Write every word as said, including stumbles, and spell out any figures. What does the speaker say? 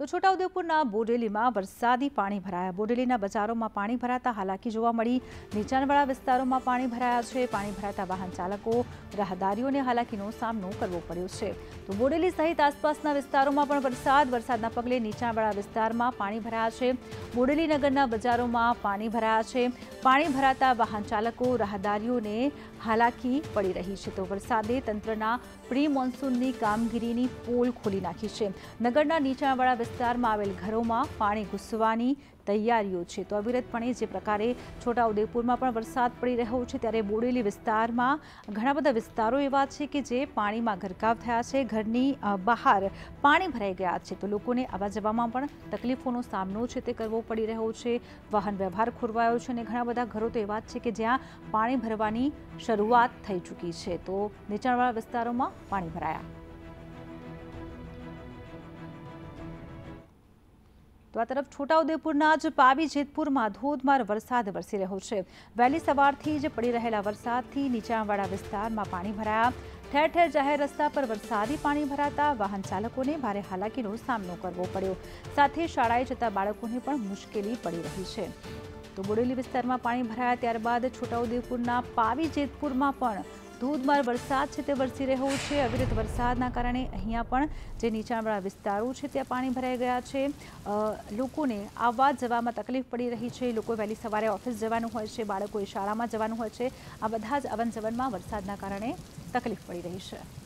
તો છોટાઉદેપુરના બોડેલીમાં વરસાદી પાણી ભરાયા। બોડેલીના બજારોમાં પાણી ભરાતા હાલાકી જોવા મળી। નીચાણવાળા વિસ્તારોમાં પાણી ભરાયા છે। પાણી ભરાતા વાહન ચાલકો રાહદારીઓને હાલાકીનો સામનો કરવો પડ્યો છે। તો બોડેલી સહિત આસપાસના વિસ્તારોમાં પણ વરસાદ વરસાદના પગલે નીચાણવાળા વિસ્તારમાં પાણી ભરાયા છે। બોડેલી નગરના બજારોમાં પાણી ભરાયા છે। પાણી ભરાતા વાહન ચાલકો રાહદારીઓને हालाकी पड़ी रही है। तो वरसादे तंत्रना प्री मोन्सून की कामगीरीनी पोल खोली नाखी है। नगरना नीचाणवाड़ा विस्तार में आवेल घरों में पाणी घुसवानी तैयारीओ है। तो अविरतपणे जे प्रकारे छोटाउदेपुर में वरसाद पड़ी रह्यो छे त्यारे बोडेली विस्तार में घणा बधा विस्तारों एवा छे के जे पाणी में गरकाव थया छे। घरनी बहार पाणी भराई गया है। तो लोकोने आवा जवामां पण तकलीफोनो सामनो छे ते करवो पड़ी रह्यो छे। वाहन व्यवहार खोरवायो छे। घणा बधा घरों तो एवा छे के ज्यां पाणी भरवानी शुरुआत थई चूकी है। तो नीचाणवाळा विस्तारों में पाणी भराया। तो आ तरफ छोटाउदेपुरना ज पावी जेतपुर में धोधमार वरसाद वरसी रह्यो छे। वहेली सवारथी ज पड़ी रहेला वरसादथी नीचाणवाड़ा विस्तार में पाणी भराया। ठेर ठेर जाहेर रस्ता पर वरसादी पाणी भराता वाहन चालकोने भारे हालाकीनो सामनो करवो पड्यो। साथे शाळाए जता बाळकोने पण मुश्केली पड़ी रही है। तो बोडेली विस्तार में पाणी भराया त्यारबाद छोटाउदेपुरना पावी जेतपुर में पण ધોધમાર વરસાદ છે તે વરસી રહ્યો છે। અવિરત વરસાદના કારણે અહીંયા પણ જે નીચાણવાળા વિસ્તારો છે ત્યાં પાણી ભરાઈ ગયા છે। લોકોને આવવા જવામાં તકલીફ પડી રહી છે। લોકો વહેલી સવારે ઓફિસ જવાનું હોય છે, બાળકોએ શાળામાં જવાનું હોય છે। આ બધા જ અવનજવનમાં વરસાદના કારણે તકલીફ પડી રહી છે।